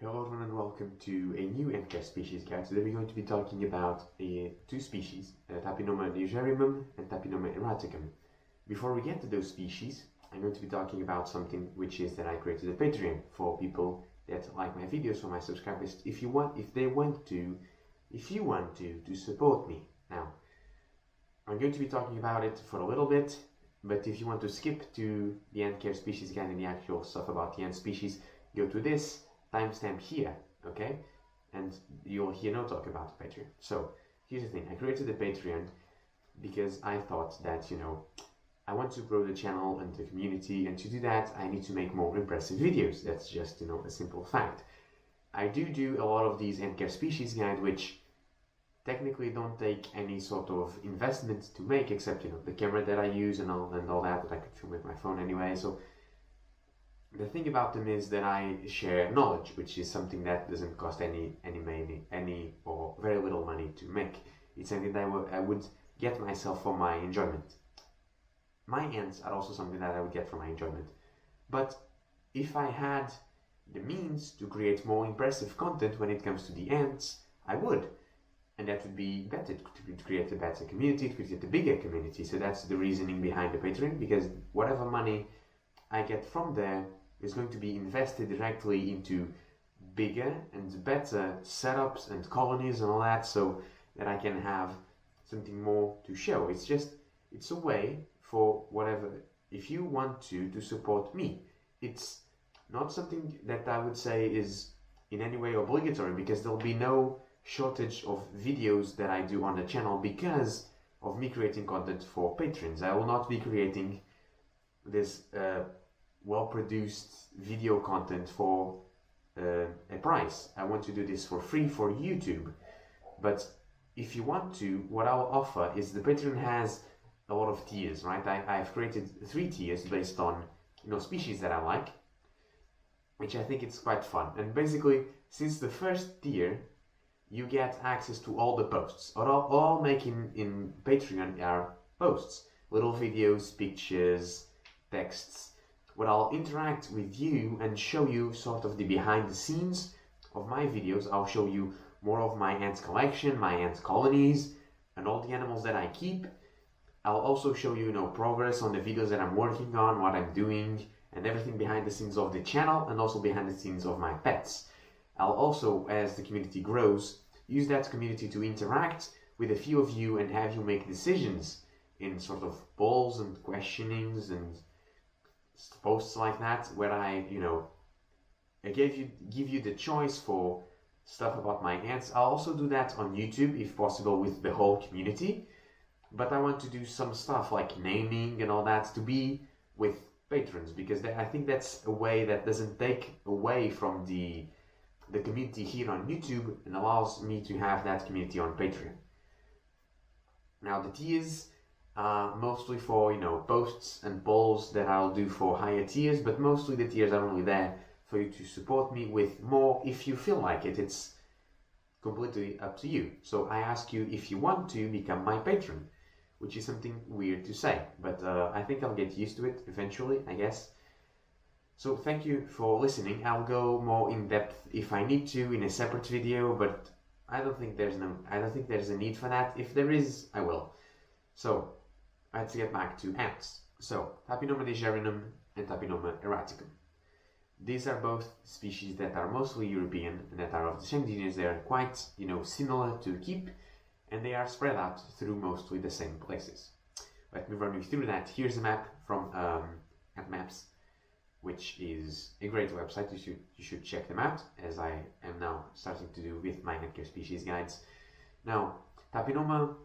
Hello everyone and welcome to a new AntMaps species guide. Today we're going to be talking about two species, Tapinoma nigerrimum and Tapinoma erraticum. Before we get to those species, I'm going to be talking about something which is that I created a Patreon for people that like my videos, for my subscribers, if you want to support me. Now, I'm going to be talking about it for a little bit, but if you want to skip to the AntMaps species guide and the actual stuff about the ant species, go to this timestamp here, okay? And you'll hear no talk about the Patreon. So, here's the thing, I created the Patreon because I thought that, you know, I want to grow the channel and the community, and to do that, I need to make more impressive videos. That's just, you know, a simple fact. I do a lot of these AntMaps species guide, which technically don't take any sort of investment to make, except, you know, the camera that I use and all that I could film with my phone anyway, so. The thing about them is that I share knowledge, which is something that doesn't cost any or very little money to make. It's something that I would get myself for my enjoyment. My ants are also something that I would get for my enjoyment. But if I had the means to create more impressive content when it comes to the ants, I would. And that would be better, to create a better community, to create a bigger community. So that's the reasoning behind the Patreon, because whatever money I get from there is going to be invested directly into bigger and better setups and colonies and all that, so that I can have something more to show. It's just, it's a way for whatever, if you want to support me. It's not something that I would say is in any way obligatory, because there'll be no shortage of videos that I do on the channel because of me creating content for patrons. I will not be creating this well-produced video content for a price. I want to do this for free for YouTube, but if you want to, what I'll offer is the Patreon has a lot of tiers, right? I've created 3 tiers based on, you know, species that I like, which I think it's quite fun. And basically, since the first tier, you get access to all the posts. All making in Patreon are posts, little videos, pictures, texts, where I'll interact with you and show you sort of the behind the scenes of my videos. I'll show you more of my ants collection, my ants colonies, and all the animals that I keep. I'll also show you, you know, progress on the videos that I'm working on, what I'm doing, and everything behind the scenes of the channel, and also behind the scenes of my pets. I'll also, as the community grows, use that community to interact with a few of you and have you make decisions in sort of polls and questionings and posts like that, where I, you know, I give you the choice for stuff about my ants. I'll also do that on YouTube if possible with the whole community, but I want to do some stuff like naming and all that to be with patrons, because I think that's a way that doesn't take away from the community here on YouTube and allows me to have that community on Patreon. Now the tiers are mostly for, you know, posts and polls that I'll do for higher tiers, but mostly the tiers are only there for you to support me with more if you feel like it. It's completely up to you. So I ask you if you want to become my patron, which is something weird to say, but I think I'll get used to it eventually, I guess. So thank you for listening. I'll go more in depth if I need to in a separate video, but I don't think there's a need for that. If there is, I will. So let's get back to ants. So, Tapinoma nigerrimum and Tapinoma erraticum. These are both species that are mostly European and that are of the same genus. They are quite, you know, similar to keep, and they are spread out through mostly the same places. Let me run you through that. Here's a map from AntMaps, which is a great website. You should check them out, as I am now starting to do with my AntMaps species guides. Now, Tapinoma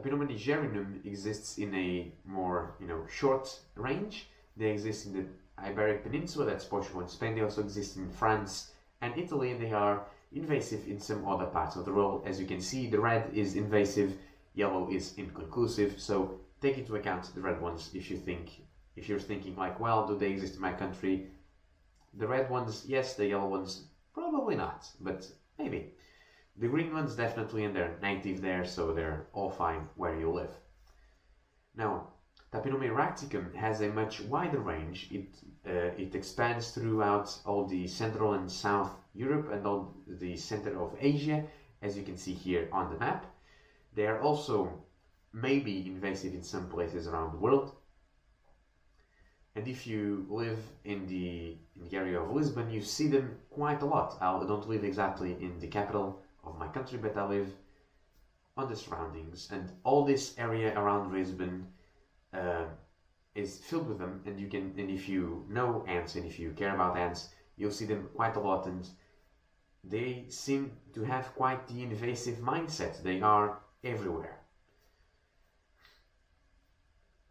nigerrimum exists in a more, you know, short range. They exist in the Iberian Peninsula, that's Portugal and Spain. They also exist in France and Italy, and they are invasive in some other parts of the world. As you can see, the red is invasive, yellow is inconclusive, so take into account the red ones if you're thinking like, well, do they exist in my country? The red ones, yes, the yellow ones, probably not, but maybe. The green ones definitely, and they're native there, so they're all fine where you live. Now, Tapinoma erraticum has a much wider range. It expands throughout all the Central and South Europe and all the center of Asia, as you can see here on the map. They are also maybe invasive in some places around the world. And if you live in the area of Lisbon, you see them quite a lot. I don't live exactly in the capital of my country, but I live on the surroundings, and all this area around Lisbon is filled with them. And if you know ants and if you care about ants, you'll see them quite a lot, and they seem to have quite the invasive mindset. They are everywhere.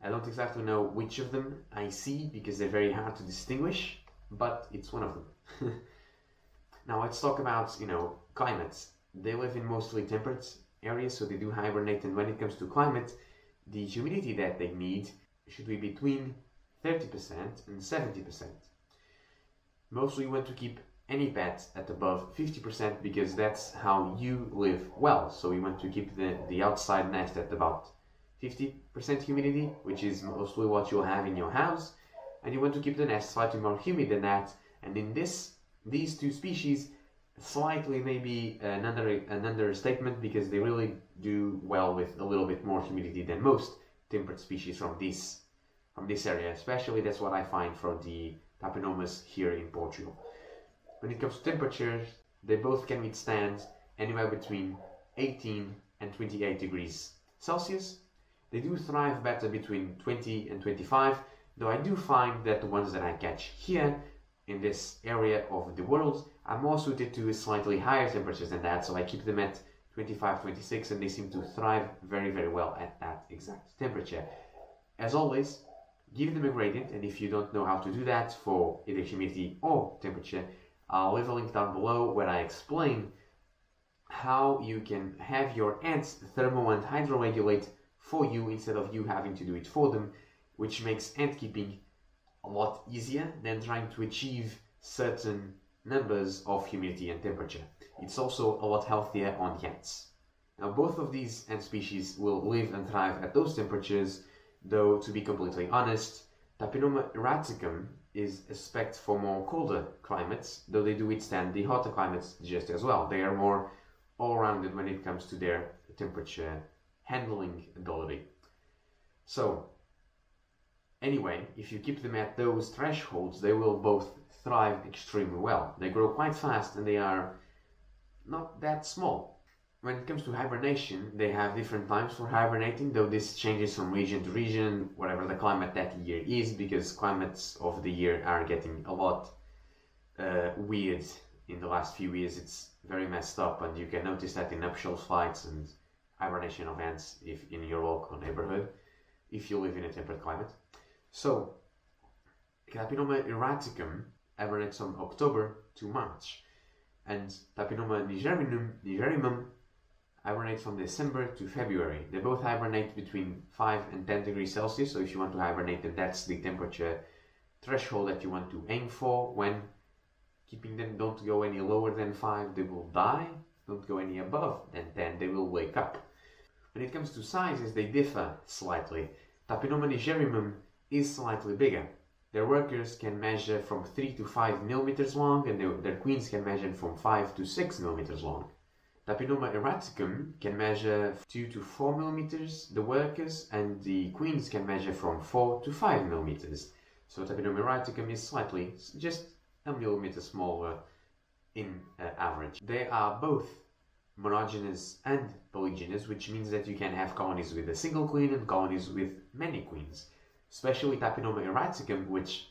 I don't exactly know which of them I see because they're very hard to distinguish, but it's one of them. Now let's talk about, climates. They live in mostly temperate areas, so they do hibernate, and when it comes to climate, the humidity that they need should be between 30% and 70%. Mostly you want to keep any pet at above 50% because that's how you live well. So you want to keep the outside nest at about 50% humidity, which is mostly what you'll have in your house, and you want to keep the nest slightly more humid than that. And in these two species, slightly maybe an understatement, because they really do well with a little bit more humidity than most temperate species from this area. Especially that's what I find from the Tapinomas here in Portugal. When it comes to temperatures, they both can withstand anywhere between 18 and 28 degrees Celsius. They do thrive better between 20 and 25, though I do find that the ones that I catch here in this area of the world are more suited to slightly higher temperatures than that, so I keep them at 25, 26, and they seem to thrive very, very well at that exact temperature. As always, give them a gradient, and if you don't know how to do that for either humidity or temperature, I'll leave a link down below where I explain how you can have your ants thermo and hydroregulate for you instead of you having to do it for them, which makes ant keeping a lot easier than trying to achieve certain numbers of humidity and temperature. It's also a lot healthier on the ants. Now both of these ant species will live and thrive at those temperatures, though to be completely honest, Tapinoma erraticum is a spec for more colder climates, though they do withstand the hotter climates just as well. They are more all-rounded when it comes to their temperature handling ability. So anyway, if you keep them at those thresholds, they will both thrive extremely well. They grow quite fast and they are not that small. When it comes to hibernation, they have different times for hibernating, though this changes from region to region, whatever the climate that year is, because climates of the year are getting a lot weird in the last few years. It's very messed up, and you can notice that in nuptial flights and hibernation of ants if in your local neighborhood, if you live in a temperate climate. So Tapinoma erraticum hibernates from October to March, and Tapinoma nigerrimum hibernates from December to February. They both hibernate between 5 and 10 degrees Celsius, so if you want to hibernate them, that's the temperature threshold that you want to aim for when keeping them. Don't go any lower than 5, they will die. Don't go any above, and then they will wake up. When it comes to sizes, they differ slightly. Tapinoma nigerrimum is slightly bigger. Their workers can measure from 3 to 5 millimeters long, and their queens can measure from 5 to 6 millimeters long. Tapinoma erraticum can measure 2 to 4 millimeters, the workers, and the queens can measure from 4 to 5 millimeters. So Tapinoma erraticum is slightly, just a millimeter smaller in average. They are both monogynous and polygynous, which means that you can have colonies with a single queen and colonies with many queens. Especially Tapinoma erraticum, which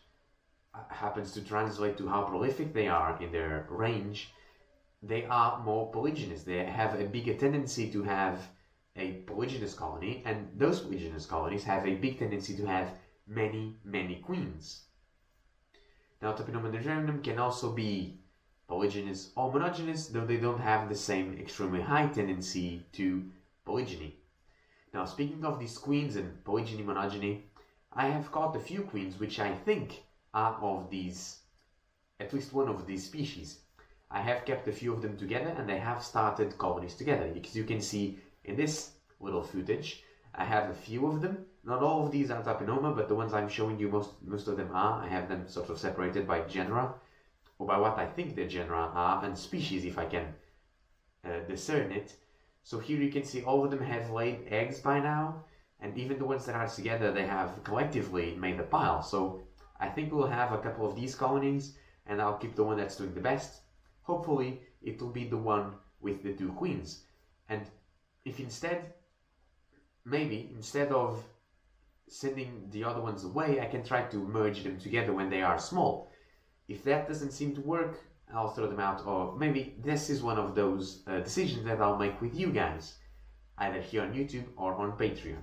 happens to translate to how prolific they are in their range, they are more polygynous. They have a bigger tendency to have a polygynous colony, and those polygynous colonies have a big tendency to have many, many queens. Now Tapinoma nigerrimum can also be polygynous or monogynous, though they don't have the same extremely high tendency to polygyny. Now speaking of these queens and polygyny, monogyny, I have caught a few queens which I think are of these, at least one of these species. I have kept a few of them together and they have started colonies together, because you can see in this little footage I have a few of them Not all of these are Tapinoma, but the ones I'm showing you, most of them are. I have them sort of separated by genera, or by what I think the genera are, and species, if I can discern it. So here you can see all of them have laid eggs by now, and even the ones that are together, they have collectively made a pile. So I think we'll have a couple of these colonies, and I'll keep the one that's doing the best. Hopefully, it will be the one with the two queens. And if instead, maybe, instead of sending the other ones away, I can try to merge them together when they are small. If that doesn't seem to work, I'll throw them out, or maybe this is one of those decisions that I'll make with you guys, either here on YouTube or on Patreon.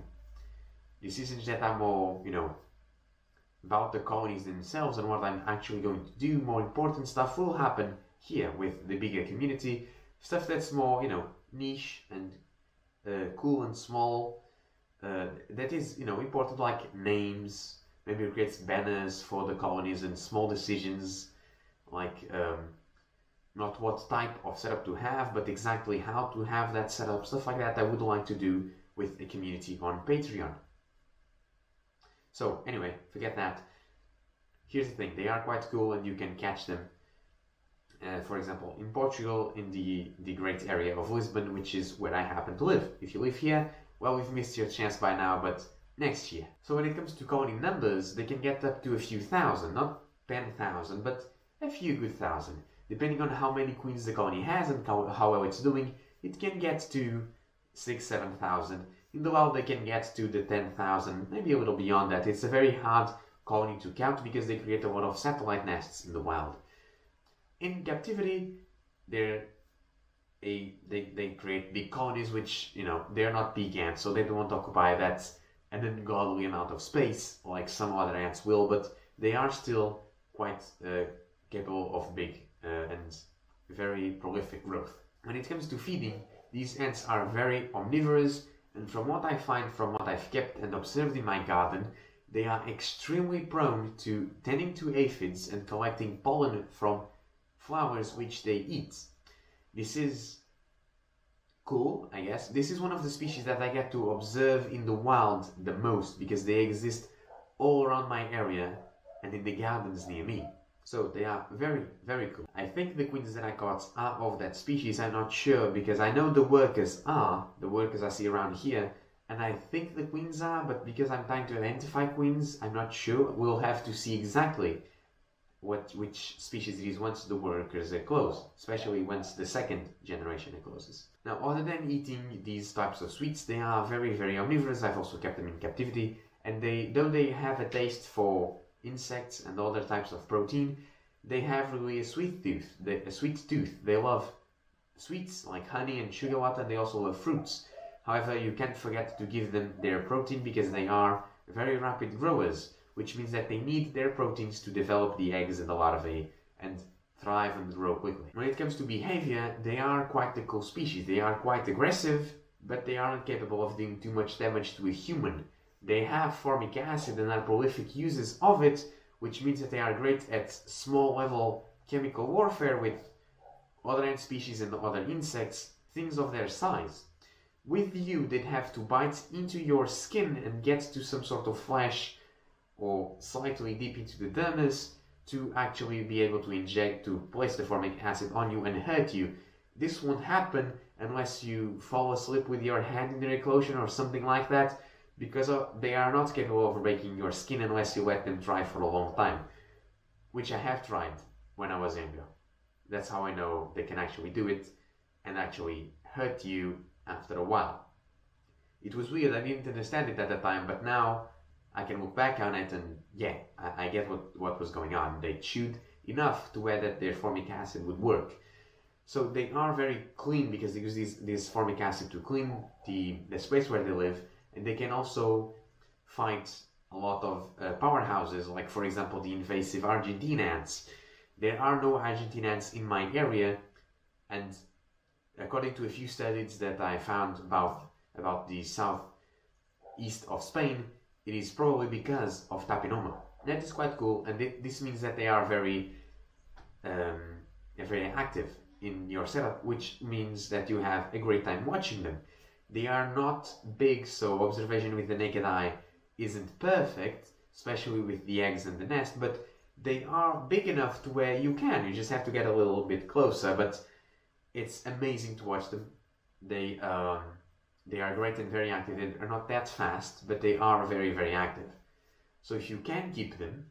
Decisions that are more, you know, about the colonies themselves and what I'm actually going to do. More important stuff will happen here with the bigger community, stuff that's more, you know, niche and cool and small, that is, you know, important, like names. Maybe it creates banners for the colonies and small decisions, like not what type of setup to have, but exactly how to have that setup, stuff like that I would like to do with the community on Patreon. So anyway, forget that. Here's the thing, they are quite cool and you can catch them. For example, in Portugal, in the great area of Lisbon, which is where I happen to live. If you live here, well, we've missed your chance by now, but next year. So when it comes to colony numbers, they can get up to a few thousand, not 10,000, but a few good thousand. Depending on how many queens the colony has and how well it's doing, it can get to 6,000-7,000. In the wild, they can get to the 10,000, maybe a little beyond that. It's a very hard colony to count because they create a lot of satellite nests in the wild. In captivity, they create big colonies, which, you know, they're not big ants, so they don't occupy that an ungodly amount of space like some other ants will, but they are still quite capable of big and very prolific growth. When it comes to feeding, these ants are very omnivorous, and from what I find, from what I've kept and observed in my garden, they are extremely prone to tending to aphids and collecting pollen from flowers which they eat. This is cool, I guess. This is one of the species that I get to observe in the wild the most, because they exist all around my area and in the gardens near me. So they are very, very cool. I think the queens that I caught are of that species. I'm not sure, because I know the workers I see around here, and I think the queens are, but because I'm trying to identify queens, I'm not sure. We'll have to see exactly which species it is once the workers are closed, especially once the second generation closes. Now, other than eating these types of sweets, they are very, very omnivorous. I've also kept them in captivity, and though they have a taste for insects and other types of protein, they have really a sweet tooth. They love sweets like honey and sugar water, and they also love fruits. However, you can't forget to give them their protein, because they are very rapid growers, which means that they need their proteins to develop the eggs and the larvae and thrive and grow quickly. When it comes to behavior, they are quite a cool species. They are quite aggressive, but they aren't capable of doing too much damage to a human. They have formic acid and are prolific users of it, which means that they are great at small-level chemical warfare with other ant species and other insects, things of their size. With you, they'd have to bite into your skin and get to some sort of flesh, or slightly deep into the dermis, to actually be able to inject, to place the formic acid on you and hurt you. This won't happen unless you fall asleep with your hand in their enclosure or something like that, because they are not capable of breaking your skin unless you let them try for a long time, which I have tried when I was younger. That's how I know they can actually do it and actually hurt you after a while. It was weird, I didn't understand it at the time, but now I can look back on it and, yeah, I get what was going on. They chewed enough to where that their formic acid would work. So they are very clean, because they use this formic acid to clean the space where they live, and they can also fight a lot of powerhouses, like, for example, the invasive Argentine ants. There are no Argentine ants in my area, and according to a few studies that I found about the southeast of Spain, it is probably because of Tapinoma. That is quite cool, and this means that they are very active in your setup, which means that you have a great time watching them. They are not big, so observation with the naked eye isn't perfect, especially with the eggs and the nest, but they are big enough to where you can. You just have to get a little bit closer, but it's amazing to watch them. They are great and very active. They are not that fast, but they are very, very active. So if you can keep them,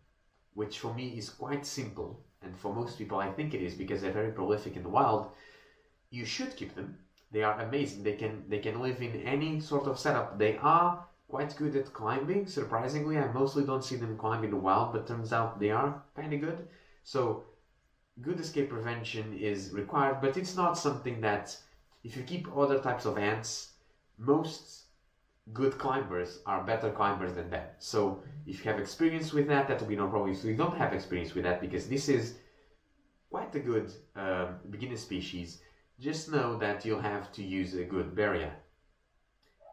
which for me is quite simple, and for most people I think it is because they're very prolific in the wild, you should keep them. They are amazing. They can live in any sort of setup. They are quite good at climbing. Surprisingly, I mostly don't see them climb in the wild, but turns out they are kind of good. So good escape prevention is required, but it's not something that, if you keep other types of ants, most good climbers are better climbers than that. So if you have experience with that, that will be no problem. If you don't have experience with that, because this is quite a good beginner species, just know that you'll have to use a good barrier.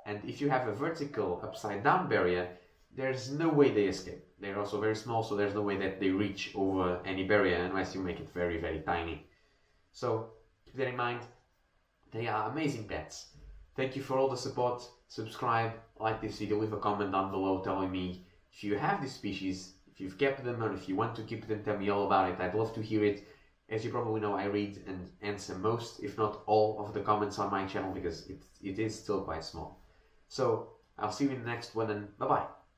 And if you have a vertical upside-down barrier, there's no way they escape. They're also very small, so there's no way that they reach over any barrier unless you make it very, very tiny. So keep that in mind. They are amazing pets. Thank you for all the support. Subscribe, like this video, leave a comment down below telling me if you have these species, if you've kept them, or if you want to keep them, tell me all about it. I'd love to hear it. As you probably know, I read and answer most, if not all, of the comments on my channel because it is still quite small. So I'll see you in the next one, and bye-bye.